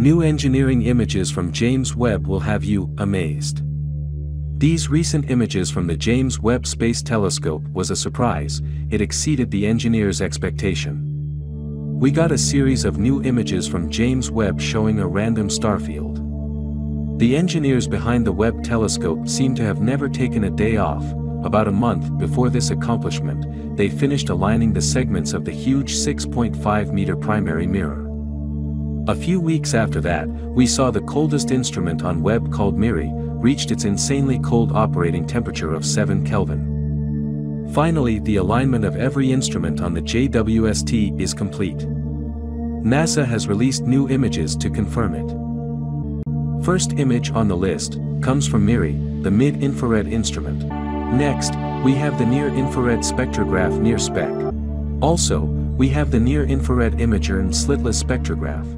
New engineering images from James Webb will have you amazed. These recent images from the James Webb Space Telescope was a surprise. It exceeded the engineers' expectation. We got a series of new images from James Webb showing a random starfield. The engineers behind the Webb telescope seem to have never taken a day off. About a month before this accomplishment, they finished aligning the segments of the huge 6.5-meter primary mirror. A few weeks after that, we saw the coldest instrument on Webb, called MIRI, reached its insanely cold operating temperature of 7 Kelvin. Finally, the alignment of every instrument on the JWST is complete. NASA has released new images to confirm it. First image on the list comes from MIRI, the mid-infrared instrument. Next, we have the near-infrared spectrograph NIRSpec. Also, we have the near-infrared imager and slitless spectrograph.